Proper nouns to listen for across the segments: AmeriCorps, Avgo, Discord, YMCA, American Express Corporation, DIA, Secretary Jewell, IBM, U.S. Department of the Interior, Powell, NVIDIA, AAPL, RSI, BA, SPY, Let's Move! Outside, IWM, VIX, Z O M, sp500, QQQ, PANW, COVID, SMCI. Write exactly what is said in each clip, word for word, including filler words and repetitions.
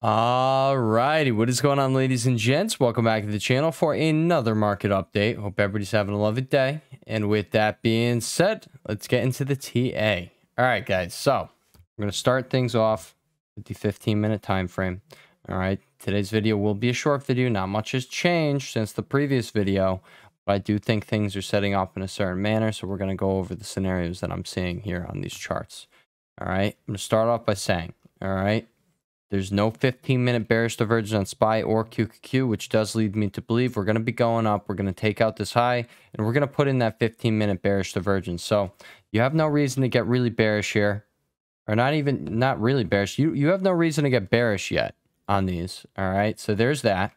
All righty, what is going on, ladies and gents? Welcome back to the channel for another market update. Hope everybody's having a lovely day. And with that being said, let's get into the T A. All right, guys. So we're going to start things off with the fifteen minute time frame. All right, today's video will be a short video. Not much has changed since the previous video, but I do think things are setting up in a certain manner. So we're going to go over the scenarios that I'm seeing here on these charts. All right, I'm going to start off by saying, all right, there's no fifteen minute bearish divergence on S P Y or Q Q Q, which does lead me to believe we're going to be going up. We're going to take out this high, and we're going to put in that fifteen minute bearish divergence. So you have no reason to get really bearish here, or not even, not really bearish. You, you have no reason to get bearish yet on these, all right? So there's that.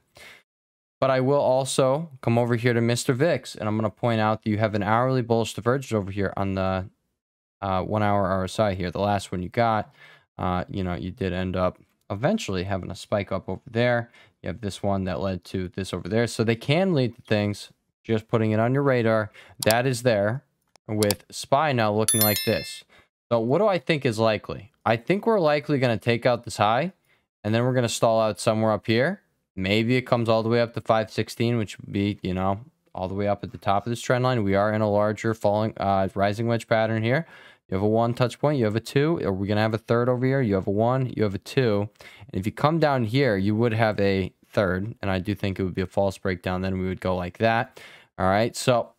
But I will also come over here to Mister V I X, and I'm going to point out that you have an hourly bullish divergence over here on the uh, one hour R S I here. The last one you got, uh, you know, you did end up eventually having a spike up over there. You have this one that led to this over there. So they can lead to things, just putting it on your radar. That is there with S P Y now looking like this. So what do I think is likely? I think we're likely going to take out this high, and then we're going to stall out somewhere up here. Maybe it comes all the way up to five sixteen, which would be, you know, all the way up at the top of this trend line. We are in a larger falling, uh, rising wedge pattern here. You have a one touch point, you have a two, or we're going to have a third over here. You have a one, you have a two. And if you come down here, you would have a third. And I do think it would be a false breakdown. Then we would go like that. All right. So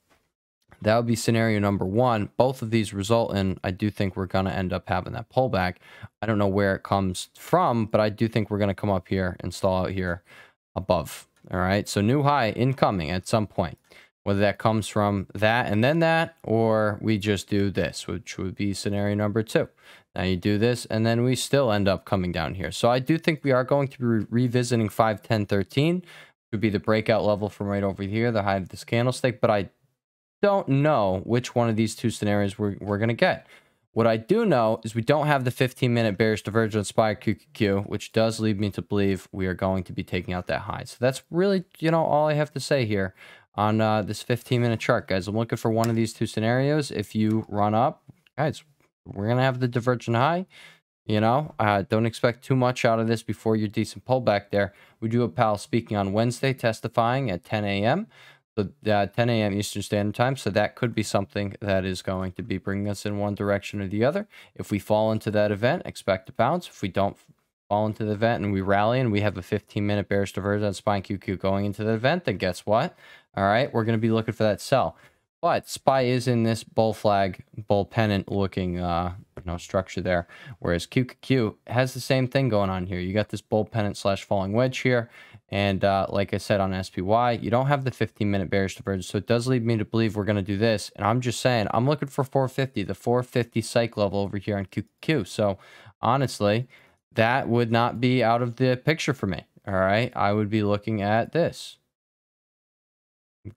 that would be scenario number one. Both of these result in, I do think we're going to end up having that pullback. I don't know where it comes from, but I do think we're going to come up here and stall out here above. All right. So new high incoming at some point. Whether that comes from that and then that, or we just do this, which would be scenario number two. Now you do this, and then we still end up coming down here. So I do think we are going to be re revisiting five ten thirteen, which would be the breakout level from right over here, the high of this candlestick. But I don't know which one of these two scenarios we're, we're going to get. What I do know is we don't have the fifteen minute bearish divergence S P Y Q Q Q, which does lead me to believe we are going to be taking out that high. So that's really, you know, all I have to say here on uh, this fifteen minute chart, guys. I'm looking for one of these two scenarios. If you run up, guys, we're going to have the divergent high. You know, uh, don't expect too much out of this before your decent pullback there. We do have Powell speaking on Wednesday, testifying at ten A M So uh, ten A M Eastern Standard Time. So that could be something that is going to be bringing us in one direction or the other. If we fall into that event, expect a bounce. If we don't fall into the event and we rally and we have a fifteen minute bearish divergence on S P Y Q Q going into the event, then guess what? All right, we're going to be looking for that sell. But S P Y is in this bull flag, bull pennant looking uh, you know, structure there, whereas Q Q Q has the same thing going on here. You got this bull pennant slash falling wedge here, and uh, like I said on S P Y, you don't have the fifteen minute bearish divergence, so it does lead me to believe we're going to do this. And I'm just saying, I'm looking for four fifty, the four fifty psych level over here on Q Q Q. So honestly, that would not be out of the picture for me. All right, I would be looking at this.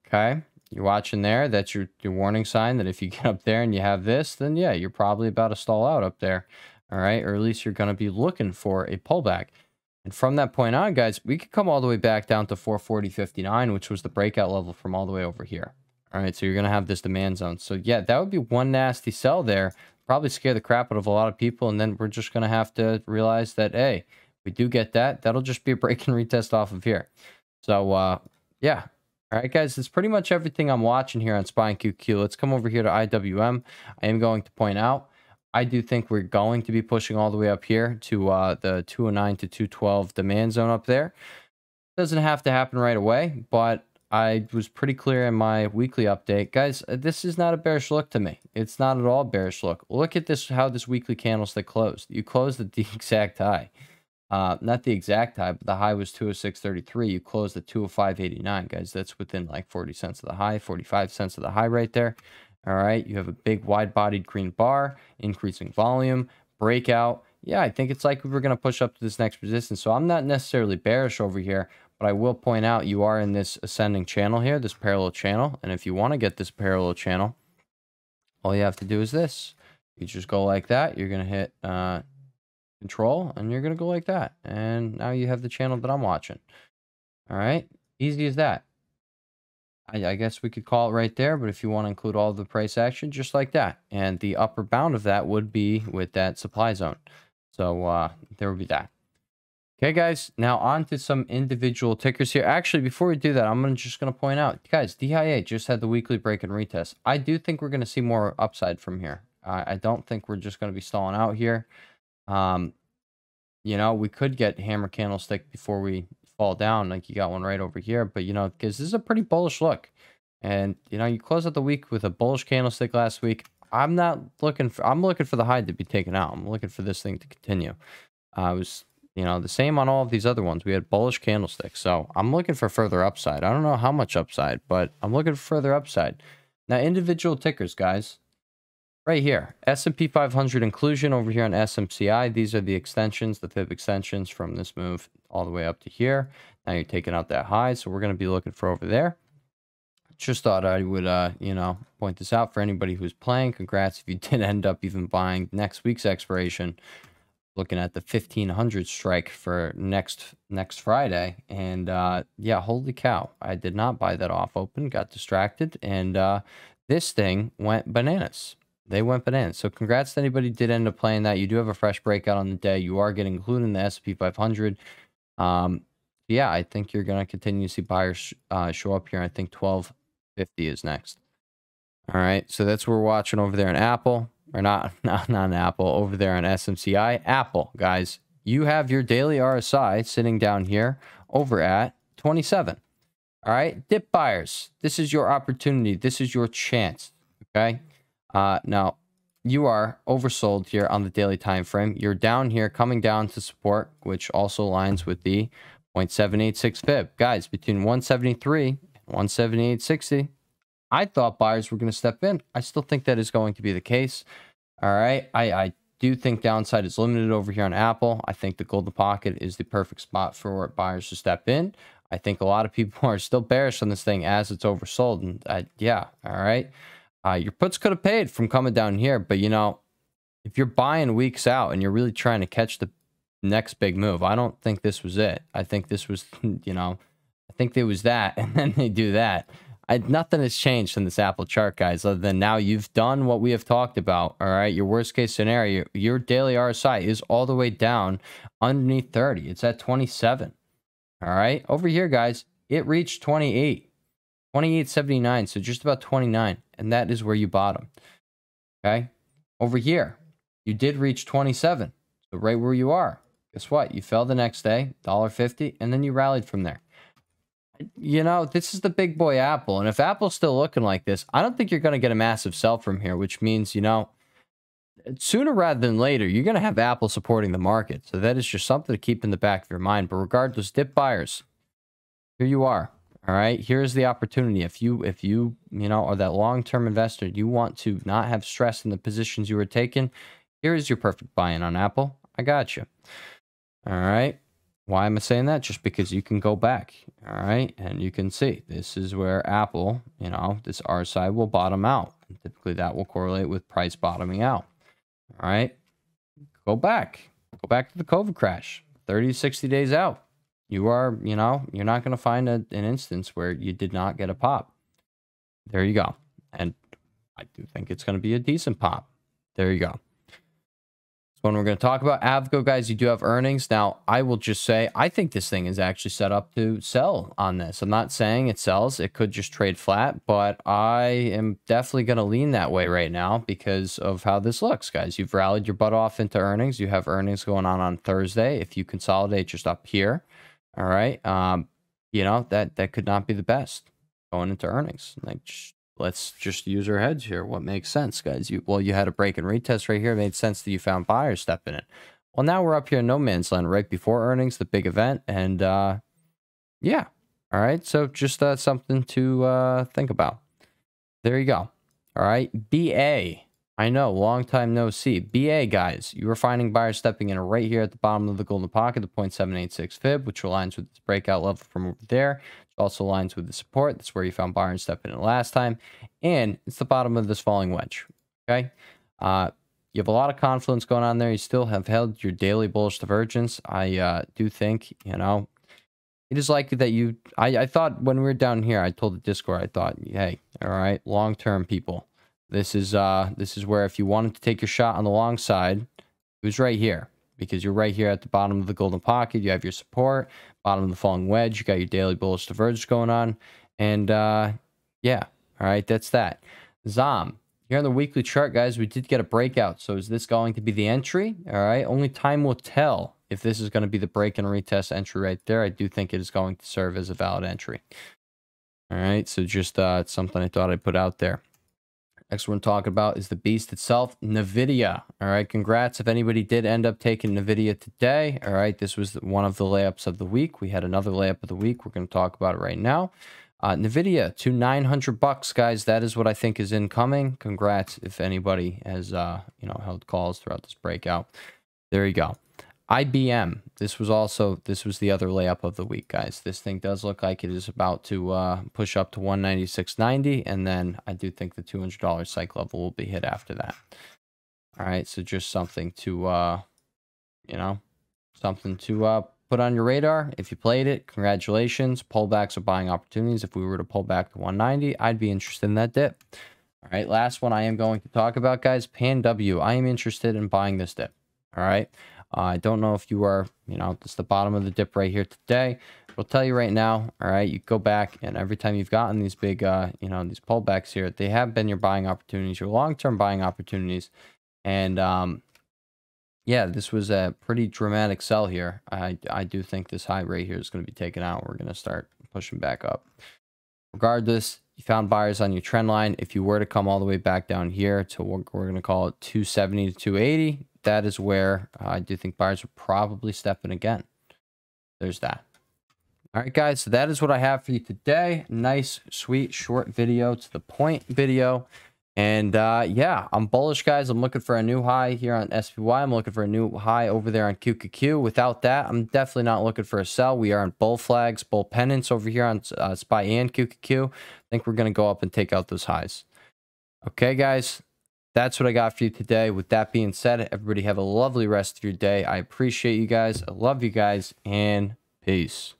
Okay, you're watching there. That's your, your warning sign that if you get up there and you have this, then yeah, you're probably about to stall out up there. All right, or at least you're going to be looking for a pullback. And from that point on, guys, we could come all the way back down to four forty fifty-nine, which was the breakout level from all the way over here. All right, so you're going to have this demand zone. So yeah, that would be one nasty sell there. Probably scare the crap out of a lot of people. And then we're just going to have to realize that, hey, we do get that. That'll just be a break and retest off of here. So uh, yeah. All right, guys, that's pretty much everything I'm watching here on S P Y and Q Q. Let's come over here to I W M. I am going to point out, I do think we're going to be pushing all the way up here to uh, the two oh nine to two twelve demand zone up there. Doesn't have to happen right away, but I was pretty clear in my weekly update. Guys, this is not a bearish look to me. It's not at all bearish look. Look at this, how this weekly candlestick closed. You closed at the exact high. Uh, not the exact high, but the high was two oh six thirty-three. You closed at two oh five eighty-nine, guys. That's within like forty cents of the high, forty-five cents of the high right there. All right, you have a big wide-bodied green bar, increasing volume, breakout. Yeah, I think it's like we're going to push up to this next resistance. So I'm not necessarily bearish over here, but I will point out you are in this ascending channel here, this parallel channel. And if you want to get this parallel channel, all you have to do is this. You just go like that. You're going to hit Uh, control, and you're gonna go like that, and now you have the channel that I'm watching. All right, easy as that. I, I guess we could call it right there, but if you want to include all the price action, just like that, and the upper bound of that would be with that supply zone. So uh there would be that. Okay, guys, now on to some individual tickers here. Actually, before we do that, I'm gonna, just going to point out, guys, D I A just had the weekly break and retest. I do think we're going to see more upside from here. Uh, I don't think we're just going to be stalling out here. Um, you know, we could get hammer candlestick before we fall down. Like, you got one right over here. But, you know, because this is a pretty bullish look. And, you know, you close out the week with a bullish candlestick last week. I'm not looking for, I'm looking for the hide to be taken out. I'm looking for this thing to continue. Uh, I was... You know, the same on all of these other ones. We had bullish candlesticks. So I'm looking for further upside. I don't know how much upside, but I'm looking for further upside. Now, individual tickers, guys. Right here, S and P five hundred inclusion over here on S M C I. These are the extensions, the F I B extensions from this move all the way up to here. Now you're taking out that high. So we're going to be looking for over there. Just thought I would, uh, you know, point this out for anybody who's playing. Congrats if you did end up even buying next week's expiration. Looking at the fifteen hundred strike for next next Friday. And uh, yeah, holy cow. I did not buy that off open, got distracted. And uh, this thing went bananas. They went bananas. So congrats to anybody who did end up playing that. You do have a fresh breakout on the day. You are getting included in the S and P five hundred. Um, yeah, I think you're going to continue to see buyers uh, show up here. I think twelve fifty is next. All right, so that's what we're watching over there in Apple. Or not, not, not Apple, over there on S M C I. Apple, guys, you have your daily R S I sitting down here over at twenty-seven. All right, dip buyers, this is your opportunity. This is your chance, okay? Uh, now, you are oversold here on the daily time frame. You're down here, coming down to support, which also aligns with the zero point seven eight six F I B. Guys, between one seventy-three and one seventy-eight sixty, I thought buyers were going to step in. I still think that is going to be the case. All right. I, I do think downside is limited over here on Apple. I think the golden pocket is the perfect spot for buyers to step in. I think a lot of people are still bearish on this thing as it's oversold. And I, yeah. All right. Uh, your puts could have paid from coming down here. But, you know, if you're buying weeks out and you're really trying to catch the next big move, I don't think this was it. I think this was, you know, I think there was that. And then they do that. I, nothing has changed in this Apple chart, guys, other than now you've done what we have talked about, all right? Your worst-case scenario, your daily R S I is all the way down underneath thirty. It's at twenty-seven, all right? Over here, guys, it reached twenty-eight, twenty-eight seventy-nine, so just about twenty-nine, and that is where you bottomed, okay? Over here, you did reach twenty-seven, so right where you are. Guess what? You fell the next day, one fifty, and then you rallied from there. You know, this is the big boy Apple. And if Apple's still looking like this, I don't think you're going to get a massive sell from here, which means, you know, sooner rather than later, you're going to have Apple supporting the market. So that is just something to keep in the back of your mind. But regardless, dip buyers, here you are. All right. Here's the opportunity. If you, if you, you know, are that long-term investor, you want to not have stress in the positions you were taking. Here is your perfect buy-in on Apple. I got you. All right. Why am I saying that? Just because you can go back, all right? And you can see this is where Apple, you know, this R S I will bottom out. And typically that will correlate with price bottoming out, all right? Go back. Go back to the COVID crash, thirty to sixty days out. You are, you know, you're not going to find a, an instance where you did not get a pop. There you go. And I do think it's going to be a decent pop. There you go. One we're going to talk about, Avgo, guys. You do have earnings now. I will just say I think this thing is actually set up to sell on this. I'm not saying it sells, it could just trade flat, but I am definitely going to lean that way right now because of how this looks, guys. You've rallied your butt off into earnings. You have earnings going on on Thursday. If you consolidate just up here, all right, um you know, that that could not be the best going into earnings. Like, let's just use our heads here. What makes sense, guys? You, well, you had a break and retest right here. It made sense that you found buyers stepping in. Well, now we're up here in no man's land right before earnings, the big event. And uh, yeah. All right. So just uh, something to uh, think about. There you go. All right. B A. I know. Long time no see. B A, guys. You were finding buyers stepping in right here at the bottom of the golden pocket, the zero point seven eight six F I B, which aligns with this breakout level from over there. Also aligns with the support. That's where you found buyer and step in it last time. And it's the bottom of this falling wedge. Okay. Uh, you have a lot of confluence going on there. You still have held your daily bullish divergence. I uh, do think, you know, it is likely that you, I, I thought when we were down here, I told the Discord, I thought, hey, all right, long-term people. This is, uh, this is where if you wanted to take your shot on the long side, it was right here. because you're right here at the bottom of the golden pocket. You have your support, bottom of the falling wedge. You got your daily bullish divergence going on. And uh, yeah, all right, that's that. Z O M. Here on the weekly chart, guys, we did get a breakout. So is this going to be the entry? All right, only time will tell if this is going to be the break and retest entry right there. I do think it is going to serve as a valid entry. All right, so just uh, it's something I thought I'd put out there. Next one talking about is the beast itself, NVIDIA. All right, congrats if anybody did end up taking NVIDIA today. All right, this was one of the layups of the week. We had another layup of the week. We're going to talk about it right now. Uh, NVIDIA to nine hundred bucks, guys. That is what I think is incoming. Congrats if anybody has, uh, you know, held calls throughout this breakout. There you go. I B M. This was also, this was the other layup of the week, guys. This thing does look like it is about to uh, push up to one ninety-six ninety, and then I do think the two hundred dollar psych level will be hit after that. All right, so just something to, uh, you know, something to uh, put on your radar. If you played it, congratulations. Pullbacks are buying opportunities. If we were to pull back to one ninety, I'd be interested in that dip. All right, last one I am going to talk about, guys, P A N W. I am interested in buying this dip, all right? Uh, I don't know if you are, you know, it's the bottom of the dip right here today. We'll tell you right now, all right, you go back, and every time you've gotten these big, uh, you know, these pullbacks here, they have been your buying opportunities, your long-term buying opportunities. And, um, yeah, this was a pretty dramatic sell here. I, I do think this high right here is going to be taken out. We're going to start pushing back up. Regardless, you found buyers on your trend line. If you were to come all the way back down here to what we're going to call it two seventy to two eighty, that is where uh, I do think buyers would probably step in again. There's that. All right, guys, so that is what I have for you today. Nice, sweet, short video, to the point video. And uh, yeah, I'm bullish, guys. I'm looking for a new high here on S P Y. I'm looking for a new high over there on Q Q Q. Without that, I'm definitely not looking for a sell. We are in bull flags, bull pennants over here on uh, S P Y and Q Q Q. I think we're going to go up and take out those highs. Okay, guys. That's what I got for you today. With that being said, everybody have a lovely rest of your day. I appreciate you guys. I love you guys, and peace.